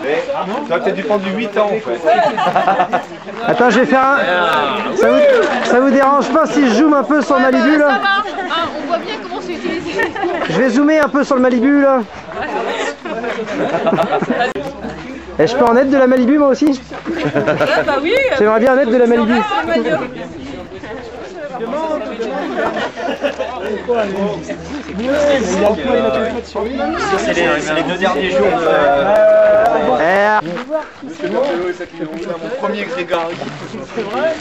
Tu as peut-être dû prendre du 8 ans en fait. Attends, je vais faire un... Ça vous dérange pas si je zoome un peu sur le Malibu là? On voit bien comment c'est utilisé. Je vais zoomer un peu sur le Malibu là. Et je peux en être de la Malibu moi aussi? Ah bah oui. J'aimerais bien en être de la Malibu. C'est les deux derniers jours. C'est mon premier Grégard. C'est vrai?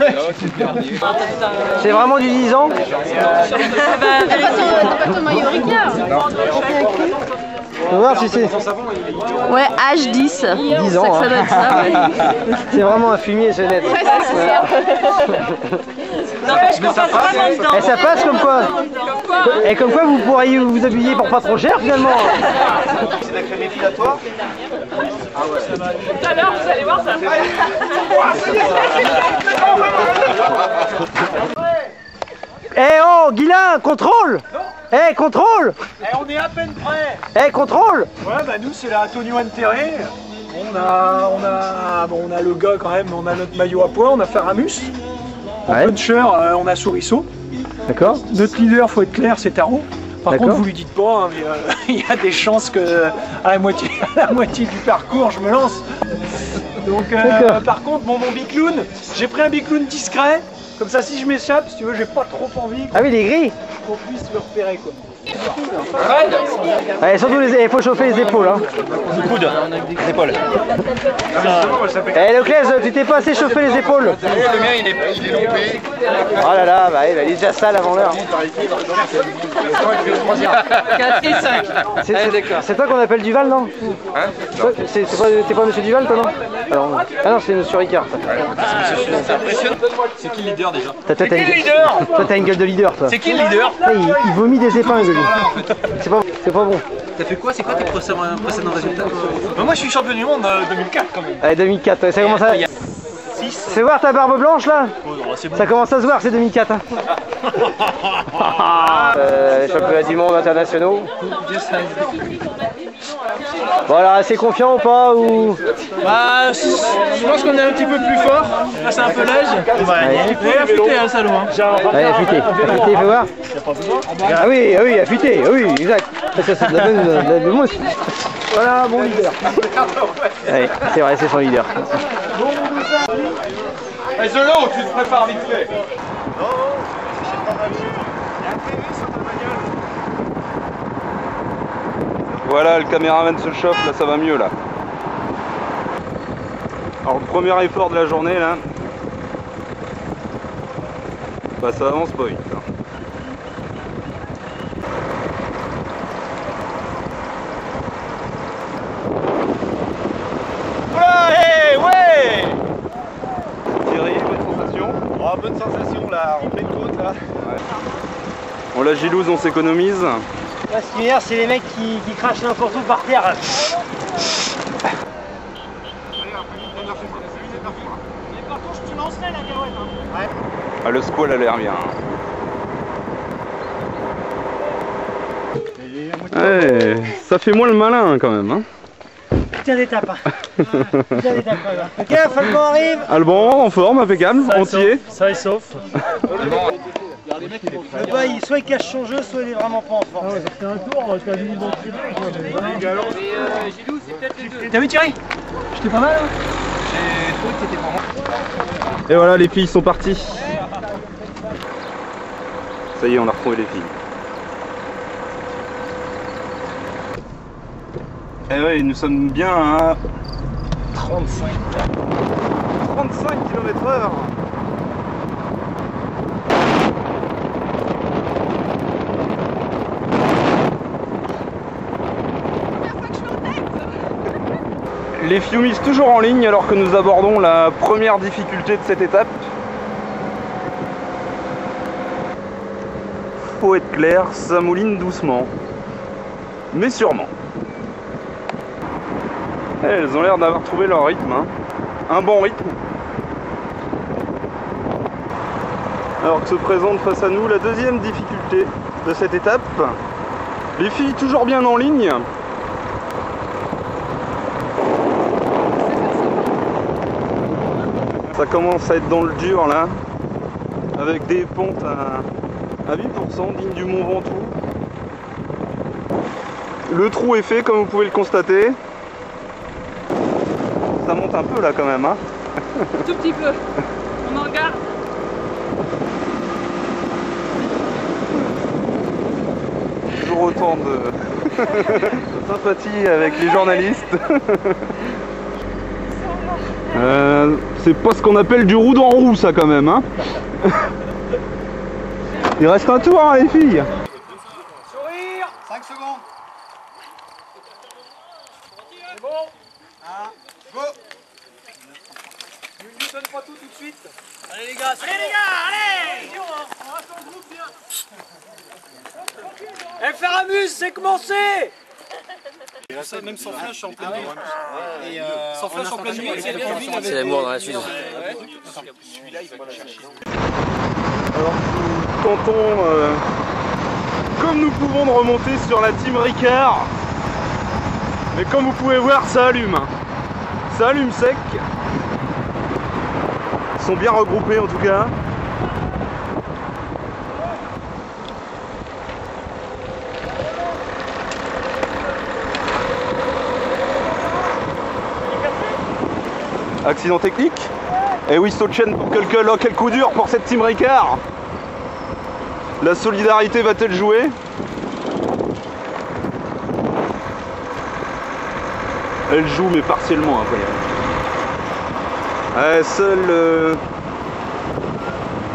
Non, c'est le dernier. C'est vraiment du 10 ans? On va voir si c'est... Ouais, H10. 10 ans, hein. C'est vraiment un fumier, c'est net. Ouais, c'est ça. N'empêche qu'on passe vraiment dedans. Et ça passe comme quoi. Et comme quoi vous pourriez vous habiller pour pas trop cher, finalement. C'est la crème épilatoire. Ah ouais. Tout à l'heure, vous allez voir, ça va. Eh oh, Guilain, contrôle. Eh, hey, contrôle! Eh, hey, on est à peine prêt! Eh, hey, contrôle! Ouais, bah nous, c'est la Tony-Wan Théré. On a le gars quand même, on a notre maillot à poids, on a Faramus. Ouais. Puncher, on a Souriceau. D'accord. Notre leader, faut être clair, c'est Tarot. Par contre, vous lui dites pas, hein, mais il y a des chances que à la moitié du parcours, je me lance. Donc, par contre, mon Bicloun, j'ai pris un Bicloun discret. Comme ça, si je m'échappe, si tu veux, j'ai pas trop envie. Ah oui, les grilles. Qu'on puisse me repérer, quoi. Allez, surtout, il faut chauffer les épaules, hein. Le coude, les épaules. Eh, Leoclès, tu t'es pas assez chauffé les épaules. Le mien, il est loupé. Oh là là, bah, il est déjà sale avant l'heure. C'est toi qu'on appelle Duval, non? Hein? T'es pas monsieur Duval, toi, non? Ah non, c'est monsieur Ricard. C'est impressionnant. C'est qui le leader, déjà? C'est qui le leader? Toi, t'as une gueule de leader, toi. C'est qui le leader? Il vomit des épingles. C'est pas bon. T'as fait quoi? C'est quoi tes précédents résultats? Moi je suis champion du monde 2004 quand même. Allez 2004, ça commence à... C'est voir ta barbe blanche là? Ça commence à se voir, c'est 2004. Championnat du monde internationaux. Voilà, assez confiant ou pas? Ou... Bah, je pense qu'on est un petit peu plus fort. Là, c'est un peu l'âge. Ouais, affûté, hein, salaud. Ouais, affûté. Affûté, fais voir. Ah oui, affûté, oui, exact. C'est de la mousse. Voilà, mon leader. Ouais, c'est vrai, c'est son leader. Et Zolo, tu te prépares vite fait. Non, c'est pas mal. Il y a un Kevin sur ta bagnole. Voilà, le caméraman se chauffe, là ça va mieux là. Alors le premier effort de la journée là, bah ça avance pas vite. Hein. Ouais, ouais. Thierry, bonne sensation. Oh, bonne sensation là, on fait une côte là. Ouais. Bon la Gilouse, on s'économise. Là, ce qui m'énerve, c'est les mecs qui crachent n'importe où par terre. Mais par contre, tu lancerais la Gaouette. Hein. Ouais. Ah, le Squale a l'air bien. Hein. Ouais, ça fait moins le malin hein, quand même. Hein. Putain d'étape. Hein. Putain d'étape. Ok, Albon arrive. Albon, en forme, impeccable, entier. Ça est sauf. Le bail, soit il cache son jeu, soit il est vraiment pas en forme. Ah ouais, c'était un tour, t'as vu dans le tribunal. Mais Gilou, c'est peut-être les deux. T'as vu Thierry? J'étais pas mal, hein. J'ai trouvé que c'était pas mal. Et voilà, les filles sont parties. Ça y est, on a retrouvé les filles. Et ouais, nous sommes bien à 35 km/h. Les Fiumis toujours en ligne alors que nous abordons la première difficulté de cette étape. Faut être clair, ça mouline doucement. Mais sûrement. Elles ont l'air d'avoir trouvé leur rythme. Hein. Un bon rythme. Alors que se présente face à nous la deuxième difficulté de cette étape. Les filles toujours bien en ligne. Ça commence à être dans le dur là, avec des pontes à 8%, digne du Mont Ventoux. Le trou est fait comme vous pouvez le constater. Ça monte un peu là quand même, hein. Tout petit peu. On en regarde. Toujours autant de sympathie avec les journalistes. C'est pas ce qu'on appelle du roue dans roue ça quand même, hein. Il reste un tour hein, les filles. Sourire. 5 secondes. C'est bon. 1, go. Ne donne pas tout de suite. Allez les gars, allez. On reste en groupe bien. FR Amuse, c'est commencé. Ça, même sans flash en pleine nuit. Sans flash en pleine nuit, c'est l'amour dans la Suze. Celui-là, il faut le chercher. Alors, nous tentons, comme nous pouvons, de remonter sur la team Ricard. Mais comme vous pouvez voir, ça allume. Ça allume sec. Ils sont bien regroupés en tout cas. Accident technique. Et oui, Sochen pour quelqu'un. Oh, quel coup dur pour cette team Ricard. La solidarité va-t-elle jouer? Elle joue, mais partiellement, incroyable. Seul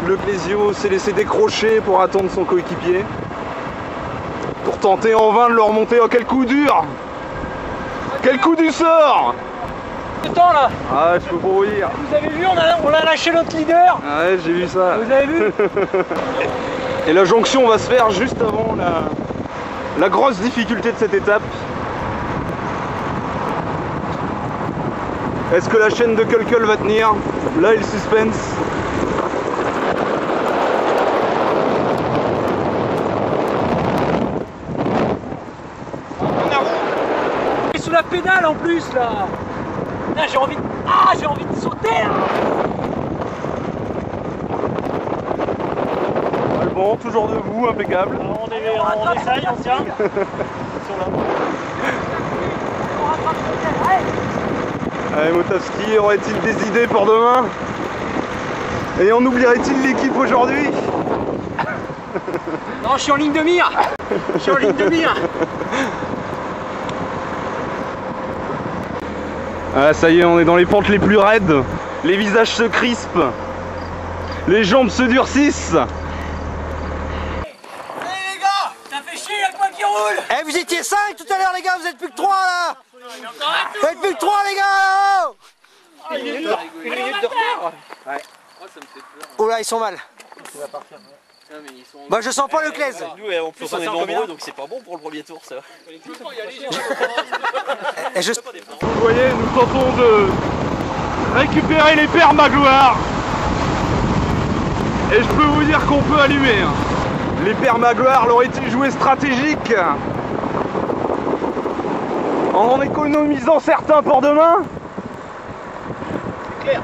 le Clésio s'est laissé décrocher pour attendre son coéquipier. Pour tenter en vain de le remonter. Oh, quel coup dur! Quel coup du sort! Temps là. Ah, je peux pas vous dire. Vous avez vu, on a lâché notre leader. Ah ouais, j'ai vu ça. Vous avez vu. Et la jonction va se faire juste avant la grosse difficulté de cette étape. Est-ce que la chaîne de Kulkul va tenir? Là, il suspense. On est sous la pédale en plus là. J'ai envie de sauter là. Albon, toujours debout, impeccable. Alors on essaye, on tient. Allez, Motavski, aurait-il des idées pour demain? Et on oublierait-il l'équipe aujourd'hui? Non, je suis en ligne de mire. Ah, ça y est, on est dans les pentes les plus raides, les visages se crispent, les jambes se durcissent. Allez les gars, ça fait chier, y'a que moi qui roule. Eh, vous étiez 5 tout à l'heure les gars, vous êtes plus que 3 là. Vous êtes plus que 3 les gars là-haut. Ah, il est dur, de retard. Ouais. Oh, ça me fait peur. Oh là, ils sont mal. Ça va partir. Bah je sens pas le Clés. Nous en plus on est nombreux donc c'est pas bon pour le premier tour ça. Vous voyez, nous tentons de récupérer les Pères Magloire. Et je peux vous dire qu'on peut allumer. Les Pères Magloire l'auraient-ils joué stratégique en économisant certains pour demain? C'est clair.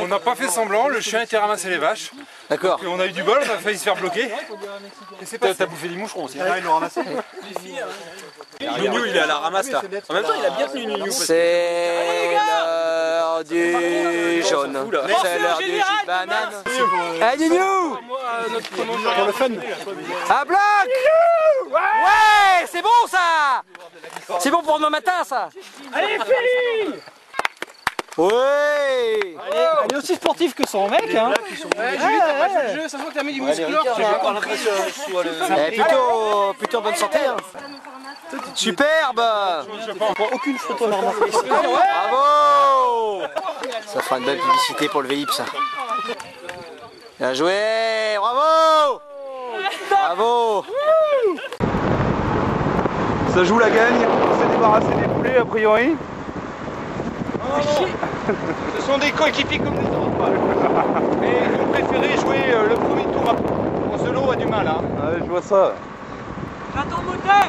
On n'a pas fait semblant, le chien était ramassé les vaches. D'accord. On a eu du bol, on a failli se faire bloquer. T'as bouffé des moucherons aussi. Là, ils l'ont ramassé. Nunu, il est à la ramasse là. En même temps, il a bien tenu Nunu. C'est l'heure du jaune. C'est l'heure du Gitbanane. Eh Nunu! Pour le fun. À bloc! Ouais! C'est bon ça! C'est bon pour demain matin ça! Allez, Féli! Ouais! Il est aussi sportif que son mec, hein! J'ai vu, t'as pas fait le jeu, ça se voit que t'as mis du muscle. J'ai encore l'impression que je sois le. Plutôt en bonne santé, hein! Superbe! Je prends aucune photo à leur montrer. Bravo! Ça fera une belle publicité pour le VIP, ça. Bien joué! Bravo! Bravo! Ça joue la gagne, on s'est débarrassé des poulets, a priori. Ce sont des coéquipiers comme nous autres. Mais vous préférez jouer le premier tour après. Bon, ce lot a du mal hein. Ouais, je vois ça. J'attends monter.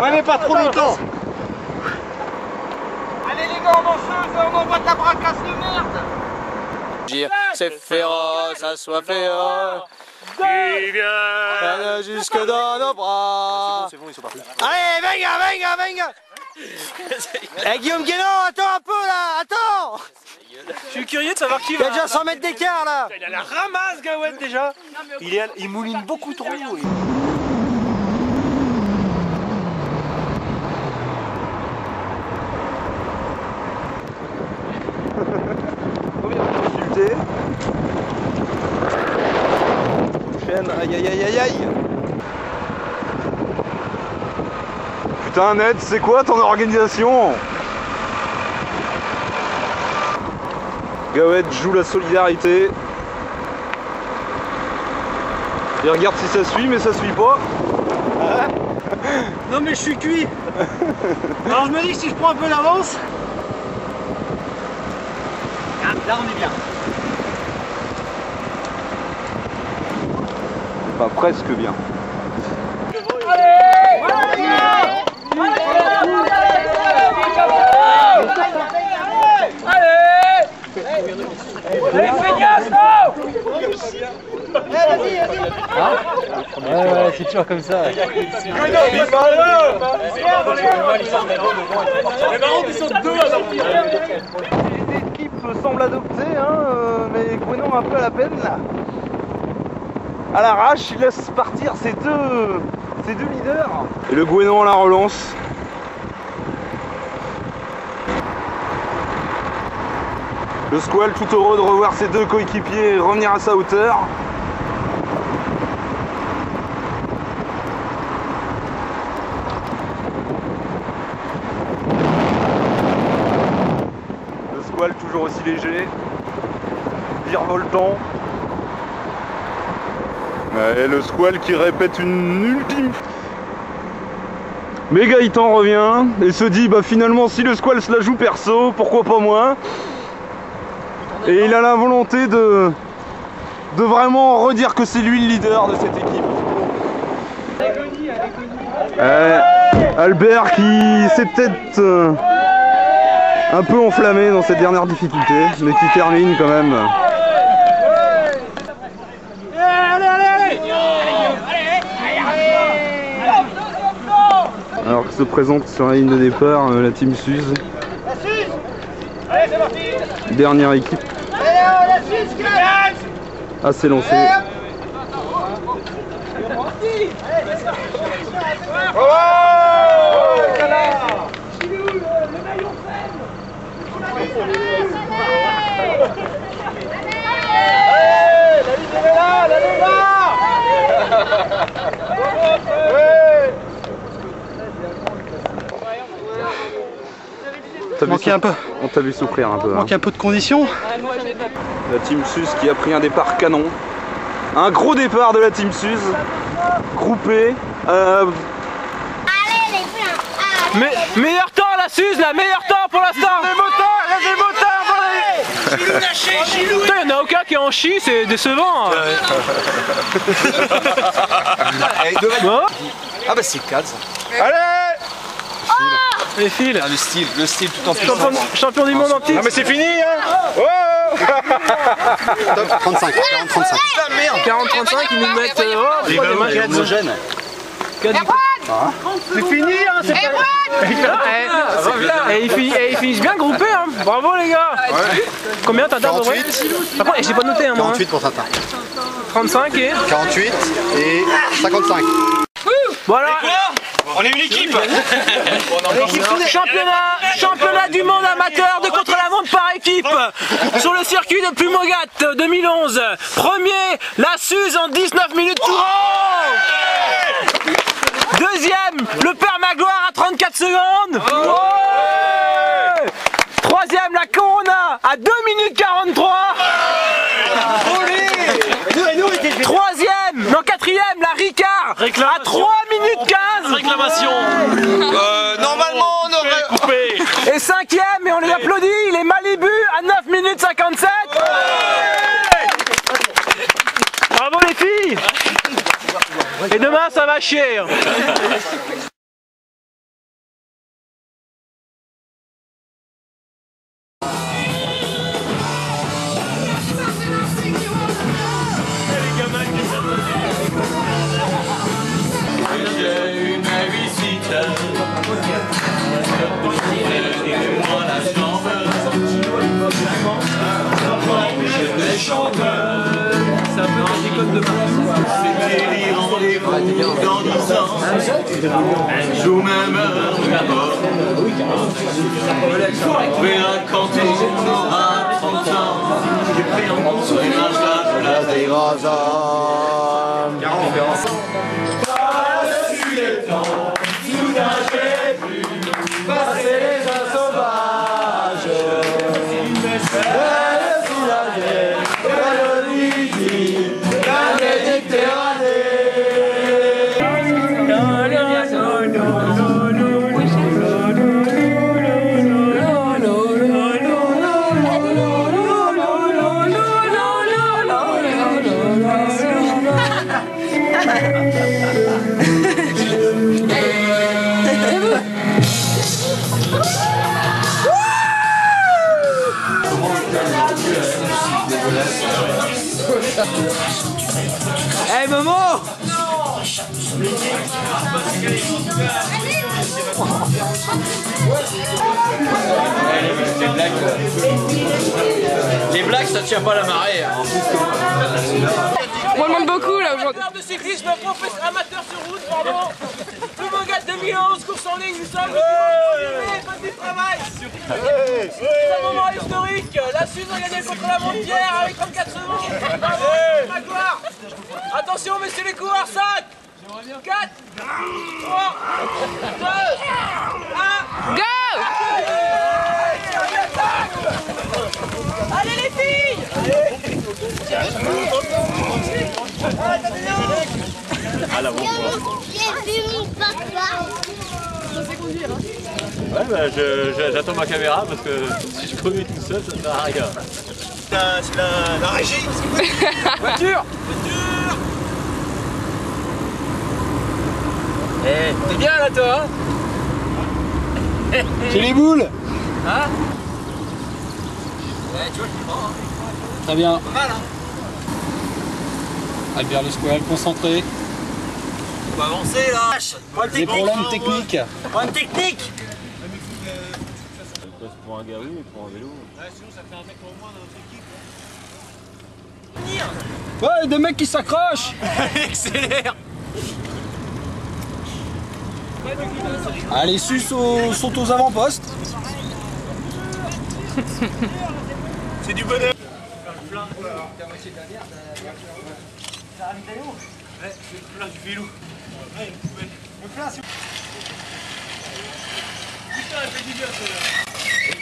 Ouais mais pas trop longtemps. Allez Allez les gars, on danseuse, on envoie de la bracasse de merde. C'est féroce, ça soit féroce. Qui vient jusque dans nos bras. C'est bon, ils sont partis. Allez, venga, venga, venga. Hey, Guillaume Guéno, attends un peu là, attends. Je suis curieux de savoir qui va. Il y a déjà 100 mètres d'écart là. Il a la ramasse, Gaouette déjà. Il mouline beaucoup trop. Oui. Aïe aïe aïe aïe aïe. Putain Ned, c'est quoi ton organisation? Gaouette joue la solidarité. Il regarde si ça suit, mais ça suit pas. Ah. Non mais je suis cuit. Alors je me dis que si je prends un peu d'avance... Ah, là on est bien. Enfin, presque bien. Allez, allez, allez, c'est toujours comme ça. Les équipes semblent adopter, mais Gwenon un peu à la peine là. À l'arrache, il laisse partir ses deux leaders. Et le Gwenon à la relance. Le Squale tout heureux de revoir ses deux coéquipiers et revenir à sa hauteur. Le Squale toujours aussi léger, virevoltant. Et le Squale qui répète une ultime. Mais Gaëtan revient et se dit bah finalement si le Squale se la joue perso, pourquoi pas moi. Et il a la volonté de vraiment redire que c'est lui le leader de cette équipe. Albert qui s'est peut-être un peu enflammé dans cette dernière difficulté, mais qui termine quand même. Alors que se présente sur la ligne de départ la team Suze. La Suze. Allez, c'est parti. Dernière équipe. Allez, la Suze, calme. Ah, c'est lancé. Gilou, le maillon faible. On t'a vu souffrir un peu. Manquer un peu de condition. La team Suze qui a pris un départ canon. Un gros départ de la team Suze. Groupé. Allez les gars. Meilleur temps la Suze, la meilleur temps pour l'instant. Il y a des motards, il y a des motards. Gilou lâché, Gilou. Putain, y'en a aucun qui est en chie, c'est décevant. Ah bah c'est 4 ça. Allez. Les fils. Ah, le style tout en puissance. Champion du monde en titre. Ah mais c'est fini hein. Top 35, 40-35. 40-35, ils nous mettent... Oh, c'est fini hein, c'est pas... Et ils finissent bien groupés hein. Bravo les gars. Combien t'as d'arbre? Par contre, j'ai pas noté hein moi. 48 pour Tintin. 35 et... 48 et 55. Voilà. On est une équipe. Championnat du monde amateur de contre-la-montre par équipe sur le circuit de Plumaugat 2011. Premier, la Suze en 19 minutes tout rond. Deuxième, le Pères Magloire à 34 secondes. Troisième, la Corona à 2 minutes 43. Quatrième, la Ricard à 3 minutes 15. Réclamation. Normalement on aurait coupé. Et cinquième, et on les applaudit, les Malibu à 9 minutes 57. Ouais. Bravo les filles. Et demain ça va chier. Un jour même d'abord, on verra quand on aura 30 ans. J'ai pris en compte sur les marches de la dégrasation. Par-dessus les temps, tout d'un j'ai plus passer les uns sauvages. Hey Momo! Non! Les blagues ça tient pas la marée. Hein. On demande beaucoup là aujourd'hui. Amateur de cyclisme, amateur sur route, pardon. Plumaugat 2011, course en ligne, nous sommes du travail. C'est un moment historique. La Suze a gagné contre la Montpierre avec 34 secondes. Bravo, Pères Magloire. Attention, messieurs les coureurs, 5, 4, 3, 2, 1. Go! Allez les filles! Allez! J'ai vu mon papa. Ouais, bah j'attends ma caméra parce que si je conduis tout seul, ça ne sert à rien. C'est la régie. Voiture. Eh, t'es bien là toi hein. J'ai les boules. Hein. Ouais, tu vois, je comprends. Hein. Très bien. Pas mal hein. Albert le Squale, concentré. On va avancer là. Des problèmes techniques. Problème technique. Pour un garou et pour un vélo. Ouais, sinon ça fait un mec au moins dans notre équipe. Ouais, des mecs qui s'accrochent. Accélère. Allez, Suze sont aux avant-postes. C'est du bonheur. Ouais, je vais me plaindre du vélo. Ouais, il pouvait. Me plaindre si vous. Putain, elle fait du bien celle-là.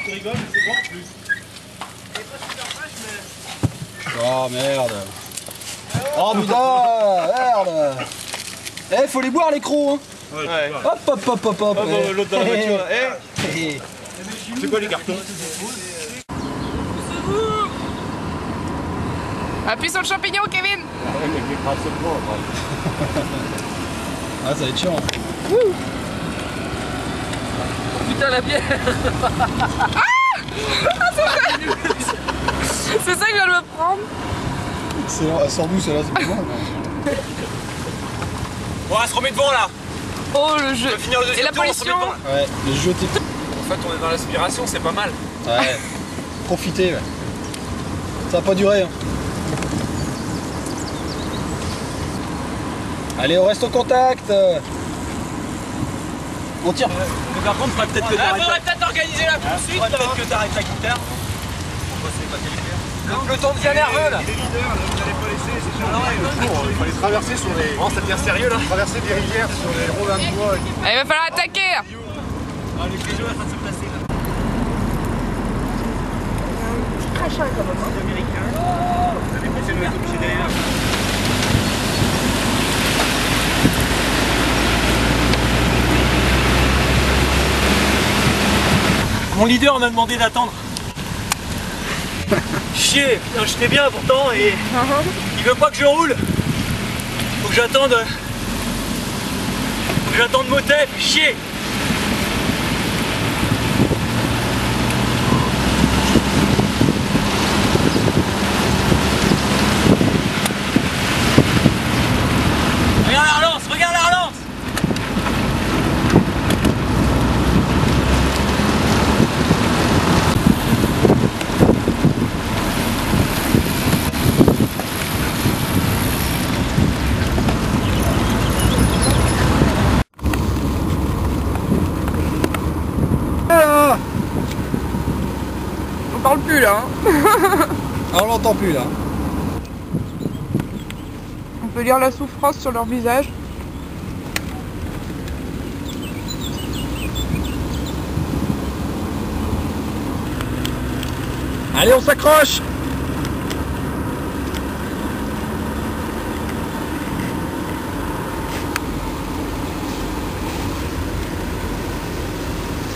Tu rigoles, mais c'est bon en plus. Elle est pas super fraîche, mais. Oh merde. Oh putain, merde. Eh, faut les boire les crocs, hein. Ouais. Hop, hop, hop, hop, hop. Oh, bon, l'autre dans la voiture. Eh. C'est quoi les cartons? Appuie sur le champignon, Kevin! Ah, ça va être chiant! Wouh. Oh putain, la bière! Ah, c'est ça que je viens de me prendre! Excellent, elle sort d'où celle-là? C'est pas mal! Bon, elle se remet devant là! Oh le jeu! On va finir le deuxième tour, on se remet devant là! Ouais, le jeu t'es. En fait, on est dans l'aspiration, c'est pas mal! Ouais! Profitez! Ouais. Ça va pas durer! Hein. Allez, on reste au contact. On tire. Mais par contre, faudrait peut-être que t'arrêtes. Faudrait peut-être organiser la poursuite. Peut-être que t'arrêtes la guitare. Le temps devient nerveux là. Les leaders, là, vous n'allez pas laisser. C'est sûr. Il faut les traverser sur les. Vraiment, ça devient sérieux là. Traverser des rivières sur les rondins de bois. Il va falloir attaquer. Les Clésio sont en train de se placer là. Petit crachin quand même. Les Américains. Vous avez pensé de mettre obligé derrière. Mon leader on a demandé d'attendre. Chier, putain, j'étais bien pourtant et il veut pas que je roule. Faut que j'attende. Faut que j'attende Motet, chier. Regarde la relance parle plus là. Ah, on l'entend plus là. On peut lire la souffrance sur leur visage. Allez, on s'accroche.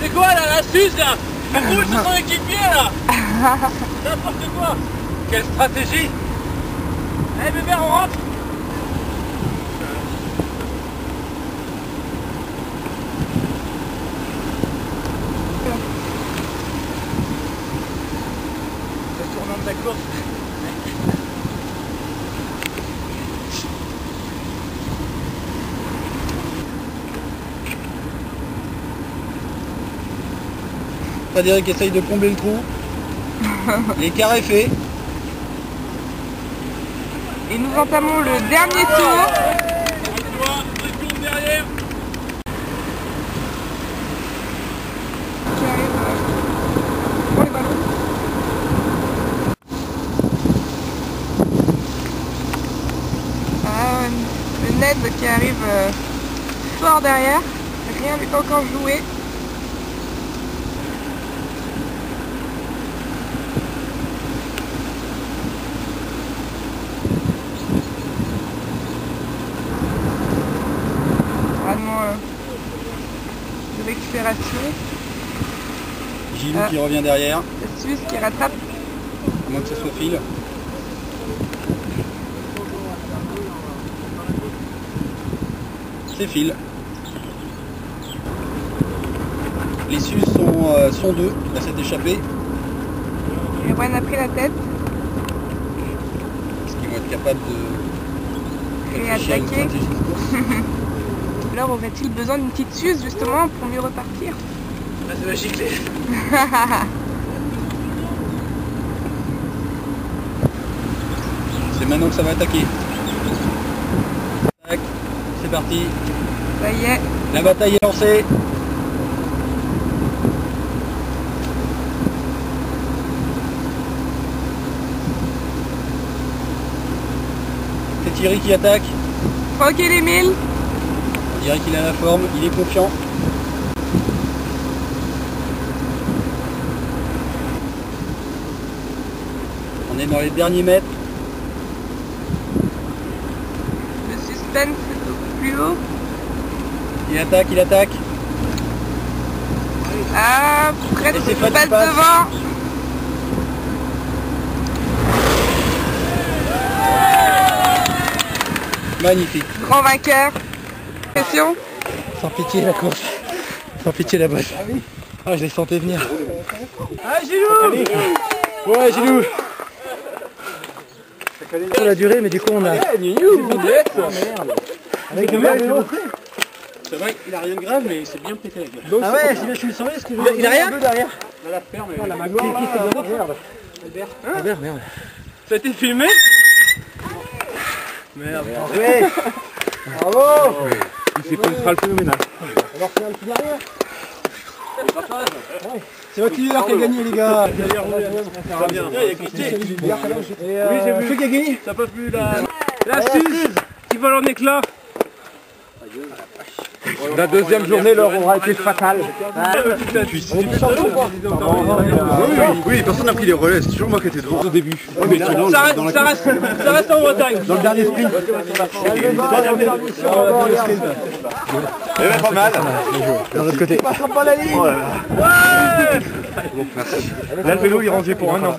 C'est quoi là, la Suze là? La roule de son équipier là. N'importe quoi. Quelle stratégie. Allez bébé, on rentre. Thierry qui essaye de combler le trou. L'écart est fait. Et nous entamons le dernier tour. Le Ned qui arrive fort derrière. Rien n'est encore joué. Gilou qui revient derrière. La Suze qui rattrape. À moins que ce soit fil. C'est fil. Les Suzes sont deux à s'être échappés. Et Juan a pris la tête. Est-ce qu'ils vont être capables de réfléchir à une stratégie de course? Alors aurait-il besoin d'une petite Suze justement pour mieux repartir? Pas de magique les... C'est maintenant que ça va attaquer. Tac, c'est parti. Ça y est. La bataille est lancée. C'est Thierry qui attaque. Tranquille Emile. On dirait qu'il a la forme, il est confiant. On est dans les derniers mètres. Le suspense est plus haut. Il attaque, il attaque. Ah, près de ce qui passe devant. Magnifique. Grand vainqueur. Sans pitié la course, sans pitié la bosse. Ah oui. Ah, je les sentais venir. Ah Gilou. Ouais Gilou. On a duré mais du coup on a... Avec le vélo. C'est vrai qu'il a rien de grave mais il s'est bien pété la gueule. Ah ouais, je suis sauvé parce que il a rien derrière. La ferme. La Magloire. Albert. Albert, merde. Ça a été filmé? Merde. Bravo. C'est pas le phénoménal. Alors c'est un petit derrière. C'est votre leader qui a gagné les gars. D'ailleurs oui j'ai vu. Celui qui a gagné. T'as pas vu la Suze qui vole en éclat. La deuxième journée leur aura été fatale. Oui, personne n'a pris les relais, c'est toujours moi qui étais devant au début. Ça reste en Bretagne. Dans le dernier sprint. Et bien pas mal. De l'autre côté. Là le vélo il rangeait pour un an.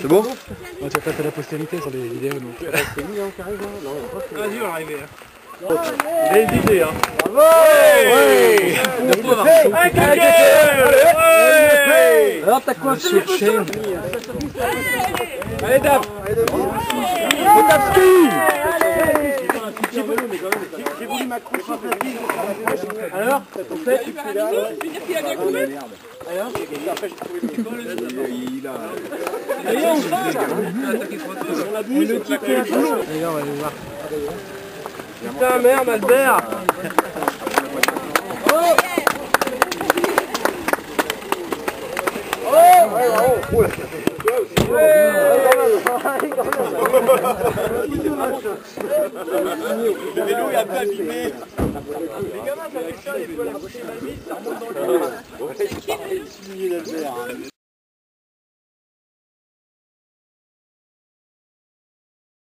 C'est bon? Tu vas passer à la postérité sur les vidéos donc. Vas-y on va arriver. Des idées hein. Bravo. Ouais. Ouais. Alors t'as quoi sur le chaîne? Allez tape. Motavski. J'ai voulu m'accrocher sur la vie. Alors on fait. Tu veux dire qu'il a bien coupé? Alors il a... D'ailleurs on va le kick est à boulot. D'ailleurs on va aller voir. Putain merde Albert. Oh. Oh. Le vélo est un peu abîmé. Les gamins, ça fait ça, les doigts la bouche est mal vite, ça remonte dans le vélo. C'est qui le signé d'Albert?